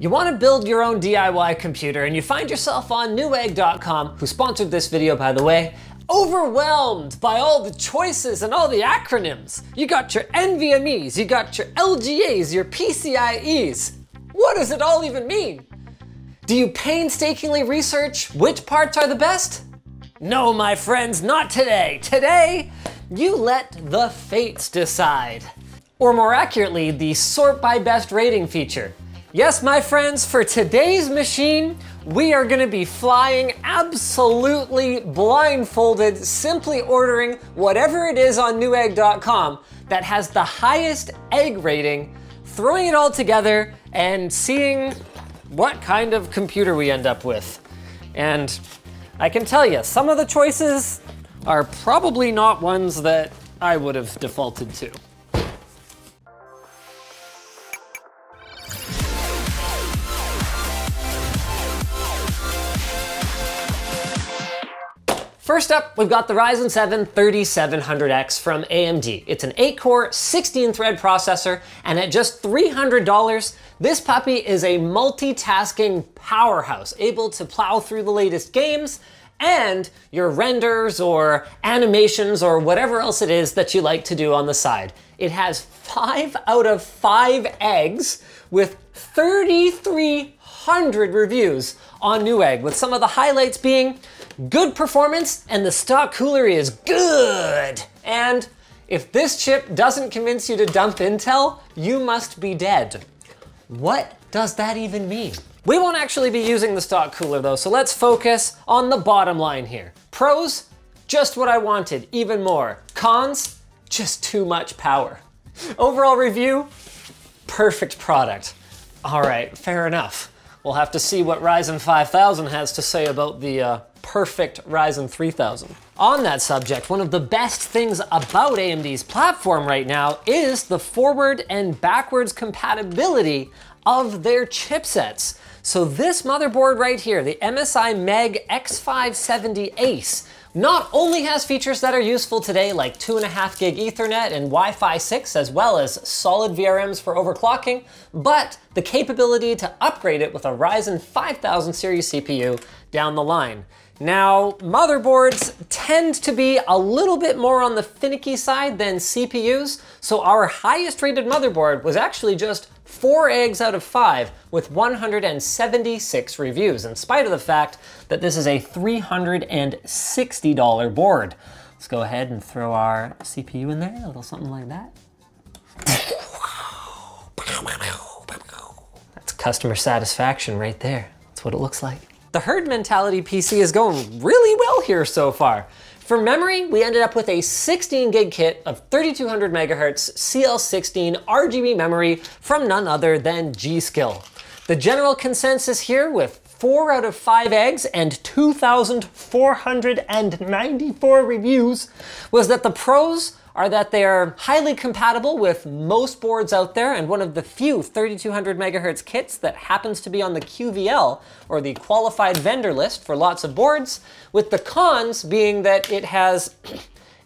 You want to build your own DIY computer and you find yourself on Newegg.com, who sponsored this video by the way, overwhelmed by all the choices and all the acronyms. You got your NVMEs, you got your LGAs, your PCIEs. What does it all even mean? Do you painstakingly research which parts are the best? No, my friends, not today. Today, you let the fates decide. Or more accurately, the sort by best rating feature. Yes, my friends, for today's machine, we are gonna be flying absolutely blindfolded, simply ordering whatever it is on Newegg.com that has the highest egg rating, throwing it all together and seeing what kind of computer we end up with. And I can tell you, some of the choices are probably not ones that I would have defaulted to. First up, we've got the Ryzen 7 3700X from AMD. It's an 8-core, 16-thread processor, and at just $300, this puppy is a multitasking powerhouse, able to plow through the latest games and your renders or animations or whatever else it is that you like to do on the side. It has 5 out of 5 eggs with 3,300 reviews on Newegg, with some of the highlights being good performance and the stock cooler is good. And if this chip doesn't convince you to dump Intel, you must be dead. What does that even mean? We won't actually be using the stock cooler though, so let's focus on the bottom line here. Pros, just what I wanted, even more. Cons, just too much power. Overall review, perfect product. All right, fair enough. We'll have to see what Ryzen 5000 has to say about the perfect Ryzen 3000. On that subject, one of the best things about AMD's platform right now is the forward and backwards compatibility of their chipsets. So this motherboard right here, the MSI MEG X570 ACE, not only has features that are useful today like 2.5 gig Ethernet and Wi-Fi 6, as well as solid VRMs for overclocking, but the capability to upgrade it with a Ryzen 5000 series CPU down the line. Now, motherboards tend to be a little bit more on the finicky side than CPUs, so our highest rated motherboard was actually just 4 eggs out of 5 with 176 reviews, in spite of the fact that this is a $360 board. Let's go ahead and throw our CPU in there, a little something like that. That's customer satisfaction right there. That's what it looks like. The herd mentality PC is going really well here so far. For memory, we ended up with a 16 gig kit of 3200 megahertz CL16 RGB memory from none other than G.SKILL. The general consensus here with 4 out of 5 eggs and 2,494 reviews was that the pros are that they are highly compatible with most boards out there, and one of the few 3200 megahertz kits that happens to be on the QVL, or the qualified vendor list for lots of boards, with the cons being that it has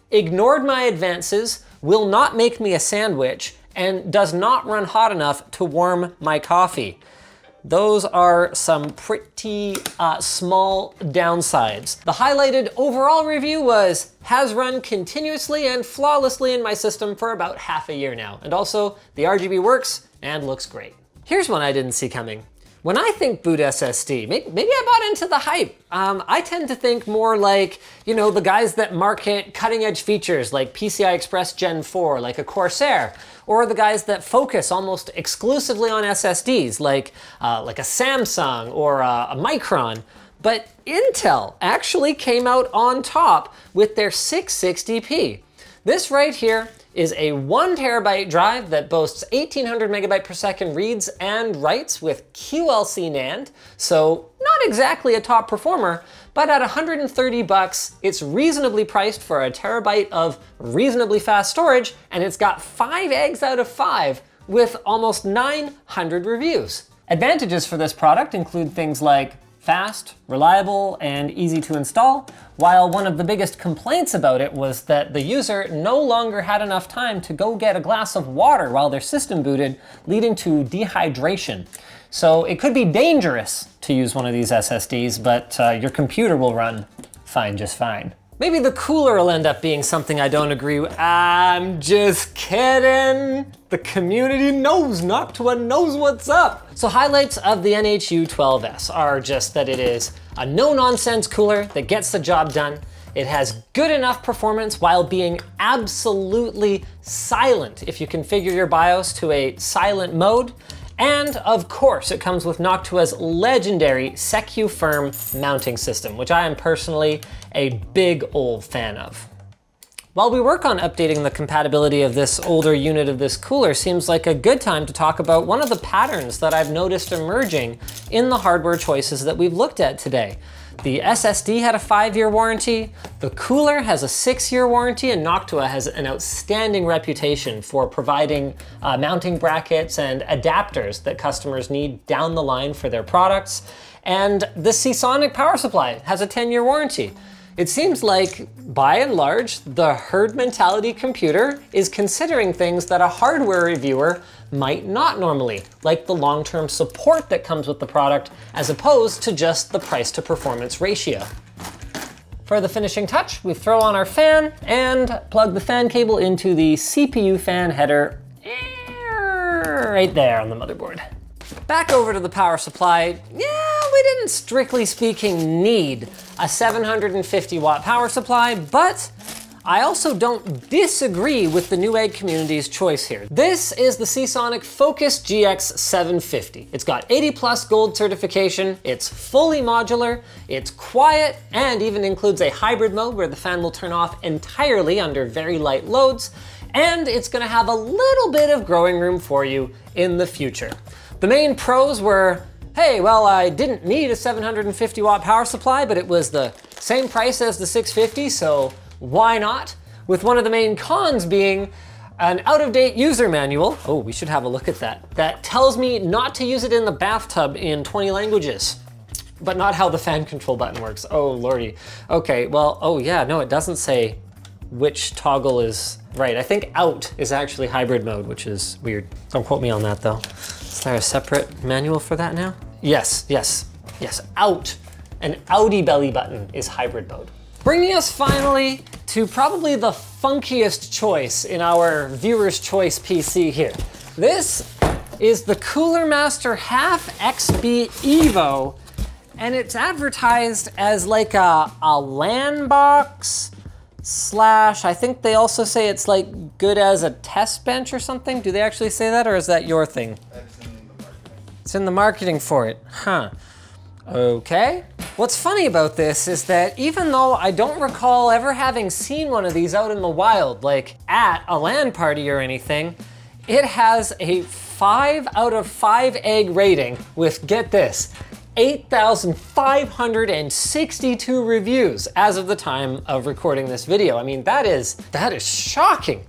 ignored my advances, will not make me a sandwich, and does not run hot enough to warm my coffee. Those are some pretty small downsides. The highlighted overall review was, has run continuously and flawlessly in my system for about half a year now. And also, the RGB works and looks great. Here's one I didn't see coming. When I think boot SSD, maybe I bought into the hype. I tend to think more like, you know, the guys that market cutting edge features like PCI Express Gen 4, like a Corsair, or the guys that focus almost exclusively on SSDs, like a Samsung or a Micron. But Intel actually came out on top with their 660p. This right here is a 1 terabyte drive that boasts 1800 megabyte per second reads and writes with QLC NAND. So not exactly a top performer, but at $130, it's reasonably priced for a terabyte of reasonably fast storage, and it's got 5 eggs out of 5 with almost 900 reviews. Advantages for this product include things like fast, reliable, and easy to install, while one of the biggest complaints about it was that the user no longer had enough time to go get a glass of water while their system booted, leading to dehydration. So it could be dangerous to use one of these SSDs, but your computer will run fine, just fine. Maybe the cooler will end up being something I don't agree with. I'm just kidding. The community knows, Noctua knows what's up. So highlights of the NH-U12S are just that it is a no-nonsense cooler that gets the job done. It has good enough performance while being absolutely silent if you configure your BIOS to a silent mode. And of course, it comes with Noctua's legendary SecuFirm mounting system, which I am personally a big old fan of. While we work on updating the compatibility of this older unit of this cooler, seems like a good time to talk about one of the patterns that I've noticed emerging in the hardware choices that we've looked at today. The SSD had a 5-year warranty, the cooler has a 6-year warranty, and Noctua has an outstanding reputation for providing mounting brackets and adapters that customers need down the line for their products. And the Seasonic power supply has a 10-year warranty. It seems like, by and large, the herd mentality computer is considering things that a hardware reviewer might not normally, like the long-term support that comes with the product, as opposed to just the price to performance ratio. For the finishing touch, we throw on our fan and plug the fan cable into the CPU fan header right there on the motherboard. Back over to the power supply. Yeah, we didn't, strictly speaking, need a 750-watt power supply, but I also don't disagree with the Newegg community's choice here. This is the Seasonic Focus GX750. It's got 80+ gold certification, it's fully modular, it's quiet, and even includes a hybrid mode where the fan will turn off entirely under very light loads, and it's gonna have a little bit of growing room for you in the future. The main pros were, hey, well, I didn't need a 750-watt power supply, but it was the same price as the 650, so why not? With one of the main cons being an out-of-date user manual, oh, we should have a look at that, that tells me not to use it in the bathtub in 20 languages, but not how the fan control button works. Oh, lordy. Okay, well, oh yeah, no, it doesn't say which toggle is right. I think out is actually hybrid mode, which is weird. Don't quote me on that, though. Is there a separate manual for that now? Yes, yes, yes, out. An outie belly button is hybrid mode. Bringing us finally to probably the funkiest choice in our viewer's choice PC here. This is the Cooler Master Half XB Evo, and it's advertised as like a LAN box slash, I think they also say it's like good as a test bench or something. Do they actually say that, or is that your thing? That's in the marketing. It's in the marketing for it, huh? Okay. What's funny about this is that even though I don't recall ever having seen one of these out in the wild, like at a LAN party or anything, it has a 5 out of 5 egg rating with, get this, 8,562 reviews as of the time of recording this video. I mean, that is shocking.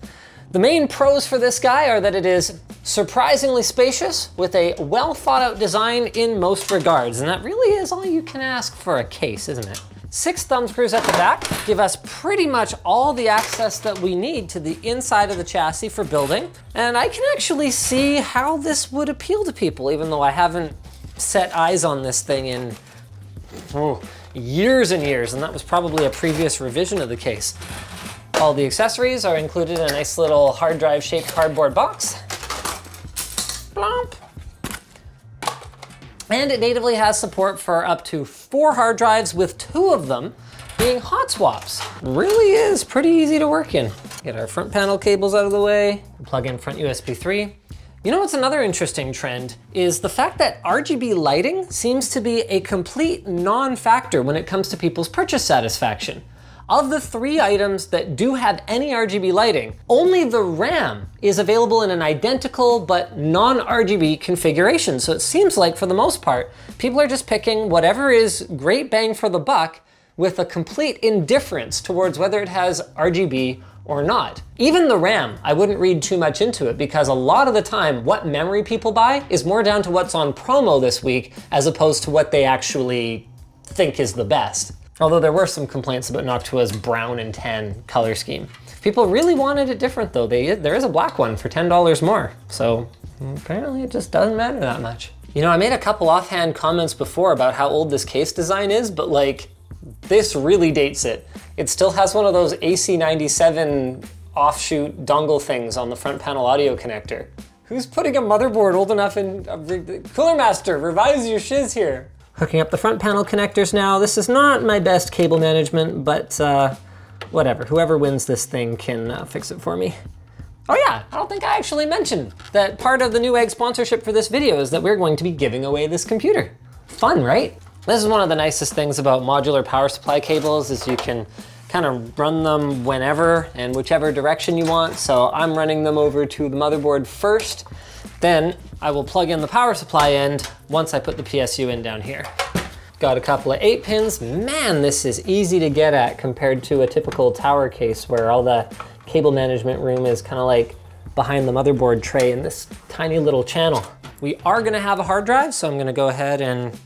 The main pros for this guy are that it is surprisingly spacious with a well thought out design in most regards, and that really is all you can ask for a case, isn't it? 6 thumb screws at the back give us pretty much all the access that we need to the inside of the chassis for building, and I can actually see how this would appeal to people, even though I haven't set eyes on this thing in years and years, and that was probably a previous revision of the case. All the accessories are included in a nice little hard drive shaped cardboard box. Blomp. And it natively has support for up to 4 hard drives, with 2 of them being hot swaps. Really is pretty easy to work in. Get our front panel cables out of the way, plug in front USB 3. You know what's another interesting trend is the fact that RGB lighting seems to be a complete non-factor when it comes to people's purchase satisfaction. Of the 3 items that do have any RGB lighting, only the RAM is available in an identical but non-RGB configuration. So it seems like for the most part, people are just picking whatever is great bang for the buck with a complete indifference towards whether it has RGB or not. Even the RAM, I wouldn't read too much into it because a lot of the time what memory people buy is more down to what's on promo this week as opposed to what they actually think is the best. Although there were some complaints about Noctua's brown and tan color scheme. People really wanted it different though. There is a black one for $10 more. So apparently it just doesn't matter that much. You know, I made a couple offhand comments before about how old this case design is, but like, this really dates it. It still has one of those AC97 offshoot dongle things on the front panel audio connector. Who's putting a motherboard old enough in Cooler Master, revise your shiz here. Hooking up the front panel connectors now. This is not my best cable management, but whatever. Whoever wins this thing can fix it for me. Oh yeah, I don't think I actually mentioned that part of the Newegg sponsorship for this video is that we're going to be giving away this computer. Fun, right? This is one of the nicest things about modular power supply cables is you can kind of run them whenever and whichever direction you want. So I'm running them over to the motherboard first. Then I will plug in the power supply end once I put the PSU in down here. Got a couple of 8 pins. Man, this is easy to get at compared to a typical tower case where all the cable management room is kind of like behind the motherboard tray in this tiny little channel. We are gonna have a hard drive, so I'm gonna go ahead and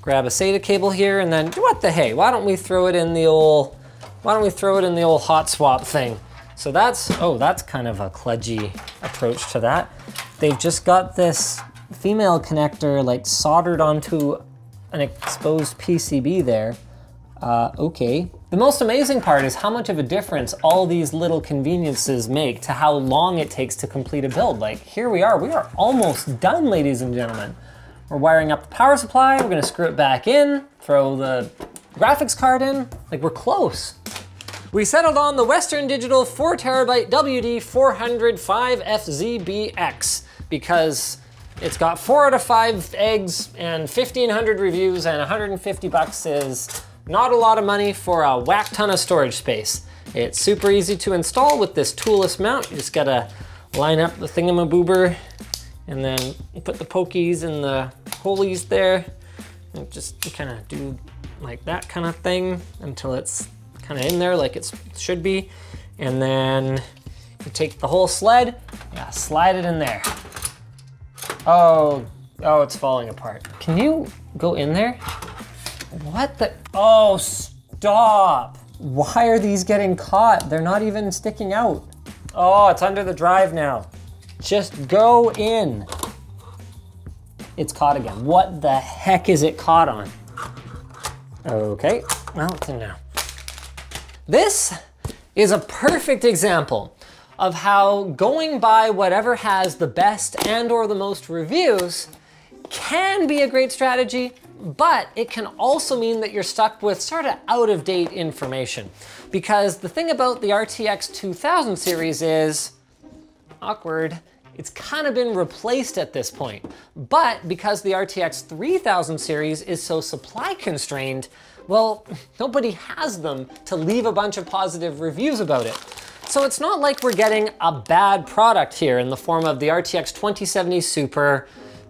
grab a SATA cable here and then, what the hey, why don't we throw it in the old hot swap thing? So that's, oh, that's kind of a kludgy approach to that. They've just got this female connector like soldered onto an exposed PCB there. Okay. The most amazing part is how much of a difference all these little conveniences make to how long it takes to complete a build. Like here we are almost done, ladies and gentlemen. We're wiring up the power supply. We're gonna screw it back in, throw the graphics card in. Like we're close. We settled on the Western Digital 4TB WD4005FZBX because it's got 4 out of 5 eggs and 1,500 reviews and $150 is not a lot of money for a whack ton of storage space. It's super easy to install with this toolless mount. You just gotta line up the thingamaboober and then put the pokies and the holies there and just kind of do like that kind of thing until it's kind of in there like it should be. And then you take the whole sled, yeah, slide it in there. Oh, it's falling apart. Can you go in there? What the, oh, stop. Why are these getting caught? They're not even sticking out. Oh, it's under the drive now. Just go in. It's caught again. What the heck is it caught on? Okay, well, it's in now. This is a perfect example of how going by whatever has the best and or the most reviews can be a great strategy, but it can also mean that you're stuck with sort of out of date information. Because the thing about the RTX 2000 series is, awkward, it's kind of been replaced at this point. But because the RTX 3000 series is so supply constrained, well, nobody has them to leave a bunch of positive reviews about it. So it's not like we're getting a bad product here in the form of the RTX 2070 Super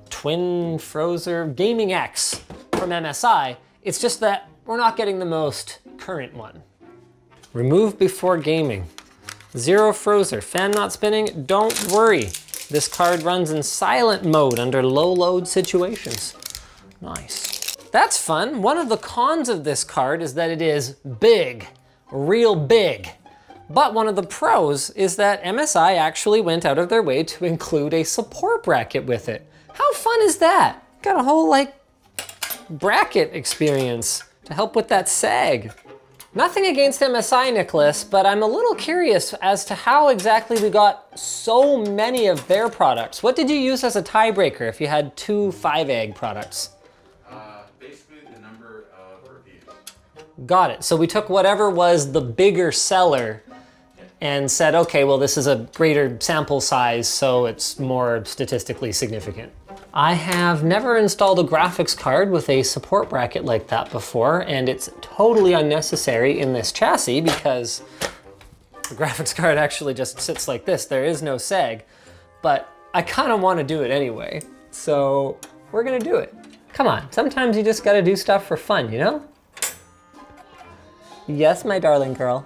Twin Frozr Gaming X from MSI. It's just that we're not getting the most current one. Remove before gaming. 0 Frozr, fan not spinning, don't worry. This card runs in silent mode under low load situations. Nice. That's fun. One of the cons of this card is that it is big, real big. But one of the pros is that MSI actually went out of their way to include a support bracket with it. How fun is that? Got a whole like bracket experience to help with that sag. Nothing against MSI, Nicholas, but I'm a little curious as to how exactly we got so many of their products. What did you use as a tiebreaker if you had 2 5-egg products? Basically the number of reviews. Got it. So we took whatever was the bigger seller and said, okay, well, this is a greater sample size, so it's more statistically significant. I have never installed a graphics card with a support bracket like that before, and it's totally unnecessary in this chassis because the graphics card actually just sits like this. There is no sag, but I kind of want to do it anyway, so we're gonna do it. Come on, sometimes you just gotta do stuff for fun, you know? Yes, my darling girl.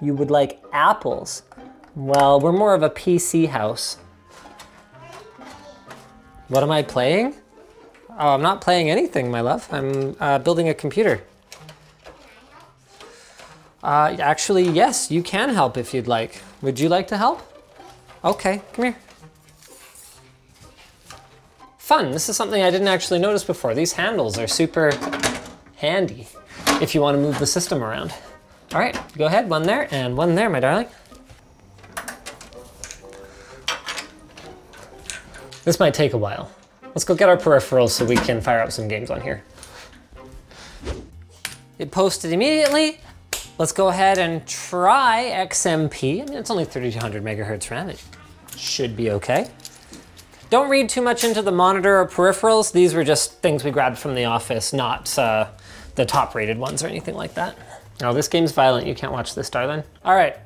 You would like apples. Well, we're more of a PC house. What am I playing? Oh, I'm not playing anything, my love. I'm building a computer. Actually, yes, you can help if you'd like. Would you like to help? Okay, come here. Fun, this is something I didn't actually notice before. These handles are super handy if you want to move the system around. All right, go ahead, one there and one there, my darling. This might take a while. Let's go get our peripherals so we can fire up some games on here. It posted immediately. Let's go ahead and try XMP. I mean, it's only 3200 megahertz RAM. It should be okay. Don't read too much into the monitor or peripherals. These were just things we grabbed from the office, not the top rated ones or anything like that. Oh, this game's violent. You can't watch this, darling. All right,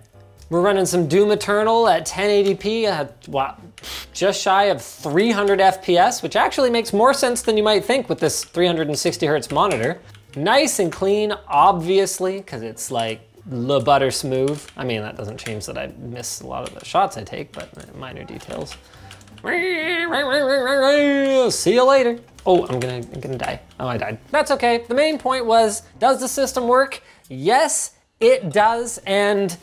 we're running some Doom Eternal at 1080p, wow, just shy of 300 FPS, which actually makes more sense than you might think with this 360 hertz monitor. Nice and clean, obviously, because it's like le butter smooth. I mean, that doesn't change that I miss a lot of the shots I take, but minor details. See you later. Oh, I'm gonna die. Oh, I died. That's okay. The main point was, does the system work? Yes, it does. And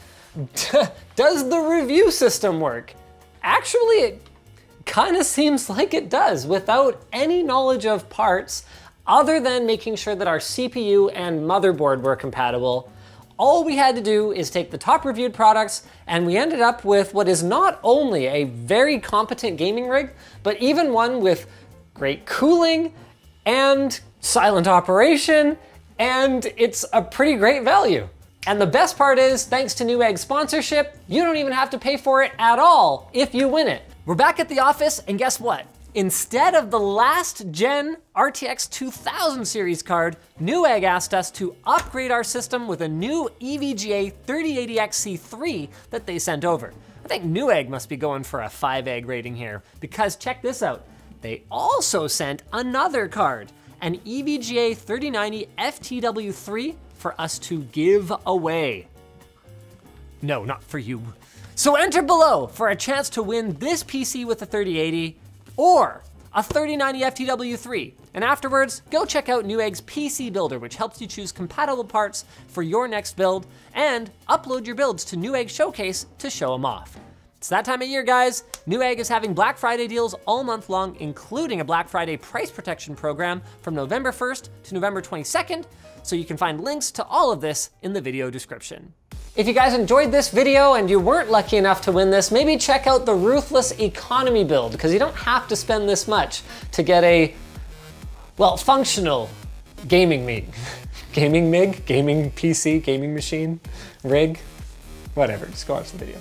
does the review system work? Actually, it kind of seems like it does without any knowledge of parts other than making sure that our CPU and motherboard were compatible. All we had to do is take the top reviewed products, and we ended up with what is not only a very competent gaming rig, but even one with great cooling and silent operation, and it's a pretty great value. And the best part is, thanks to Newegg sponsorship, you don't even have to pay for it at all if you win it. We're back at the office, and guess what? Instead of the last gen RTX 2000 series card, Newegg asked us to upgrade our system with a new EVGA 3080X C3 that they sent over. I think Newegg must be going for a 5-egg rating here, because check this out. They also sent another card, an EVGA 3090 FTW3 for us to give away. No, not for you. So enter below for a chance to win this PC with a 3080, or a 3090 FTW3. And afterwards, go check out Newegg's PC Builder, which helps you choose compatible parts for your next build and upload your builds to Newegg Showcase to show them off. It's that time of year, guys. Newegg is having Black Friday deals all month long, including a Black Friday price protection program from November 1st to November 22nd. So you can find links to all of this in the video description. If you guys enjoyed this video and you weren't lucky enough to win this, maybe check out the Ruthless Economy build, because you don't have to spend this much to get a, well, functional gaming MIG. Gaming MIG? Gaming PC? Gaming machine? Rig? Whatever, just go watch the video.